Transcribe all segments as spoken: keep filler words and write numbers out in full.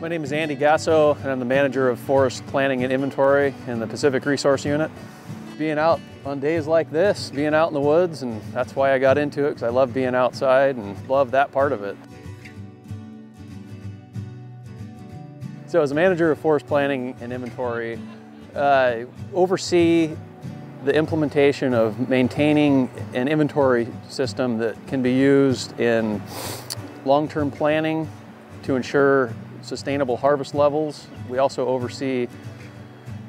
My name is Andy Gasow, and I'm the manager of forest planning and inventory in the Pacific Resource Unit. Being out on days like this, being out in the woods, and that's why I got into it, because I love being outside and love that part of it. So as a manager of forest planning and inventory, I oversee the implementation of maintaining an inventory system that can be used in long-term planning to ensure sustainable harvest levels. We also oversee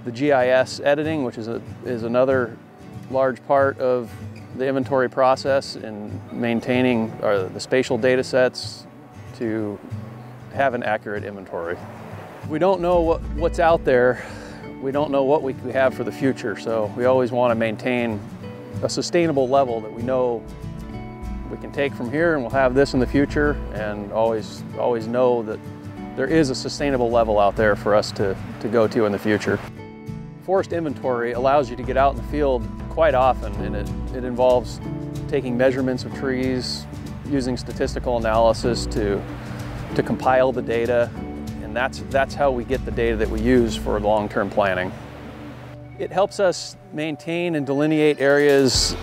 the G I S editing, which is, a, is another large part of the inventory process, in maintaining our, the spatial data sets to have an accurate inventory. We don't know what, what's out there. We don't know what we have for the future, so we always want to maintain a sustainable level that we know we can take from here, and we'll have this in the future, and always, always know that there is a sustainable level out there for us to, to go to in the future. Forest inventory allows you to get out in the field quite often, and it, it involves taking measurements of trees, using statistical analysis to, to compile the data. And that's, that's how we get the data that we use for long-term planning. It helps us maintain and delineate areas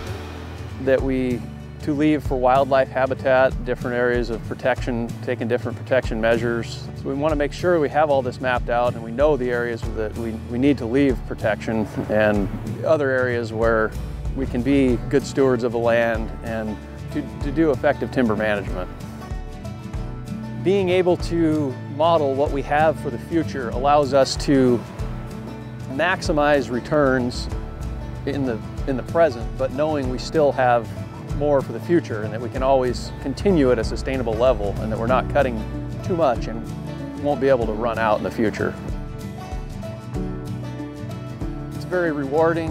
that we to leave for wildlife habitat, different areas of protection, taking different protection measures. So we want to make sure we have all this mapped out, and we know the areas that we, we need to leave protection, and other areas where we can be good stewards of the land and to, to do effective timber management. Being able to model what we have for the future allows us to maximize returns in the, in the present, but knowing we still have more for the future, and that we can always continue at a sustainable level, and that we're not cutting too much and won't be able to run out in the future. It's very rewarding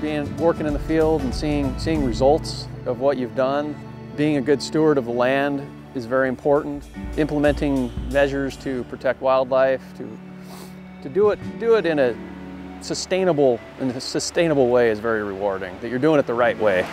being working in the field and seeing, seeing results of what you've done. Being a good steward of the land is very important. Implementing measures to protect wildlife, to, to do it, do it in a sustainable, in a sustainable way is very rewarding, that you're doing it the right way.